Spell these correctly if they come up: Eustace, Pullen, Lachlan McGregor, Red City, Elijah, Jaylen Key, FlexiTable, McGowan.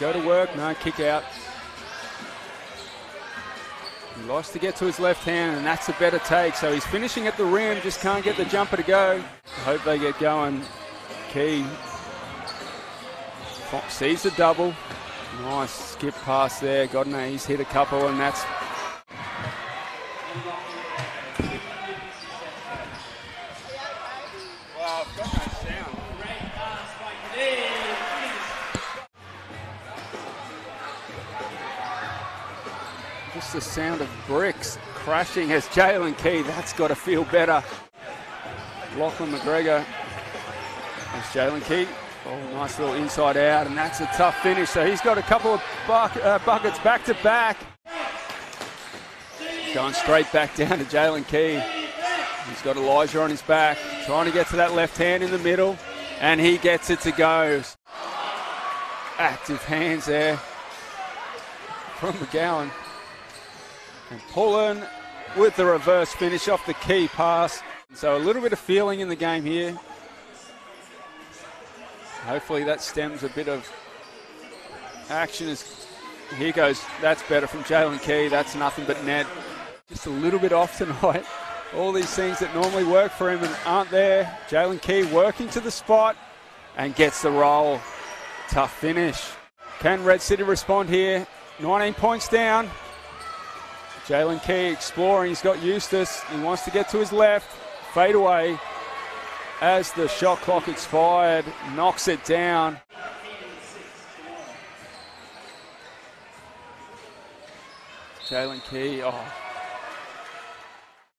Go to work. No, kick out. He likes to get to his left hand, and that's a better take. So he's finishing at the rim, just can't get the jumper to go. I hope they get going. Key sees the double. Nice skip pass there. God knows he's hit a couple, and that's... Just the sound of bricks crashing as Jaylen Key, that's got to feel better. Lachlan McGregor, that's Jaylen Key. Oh, nice little inside out, and that's a tough finish. So he's got a couple of buckets back to back. Going straight back down to Jaylen Key. He's got Elijah on his back, trying to get to that left hand in the middle, and he gets it to go. Active hands there from McGowan. And Pullen with the reverse finish off the Key pass. So a little bit of feeling in the game here. Hopefully that stems a bit of action. As here goes, that's better from Jaylen Key. That's nothing but net. Just a little bit off tonight. All these things that normally work for him and aren't there. Jaylen Key working to the spot and gets the roll. Tough finish. Can Red City respond here? 19 points down. Jaylen Key exploring. He's got Eustace. He wants to get to his left. Fade away. As the shot clock expired, knocks it down. Jaylen Key, oh,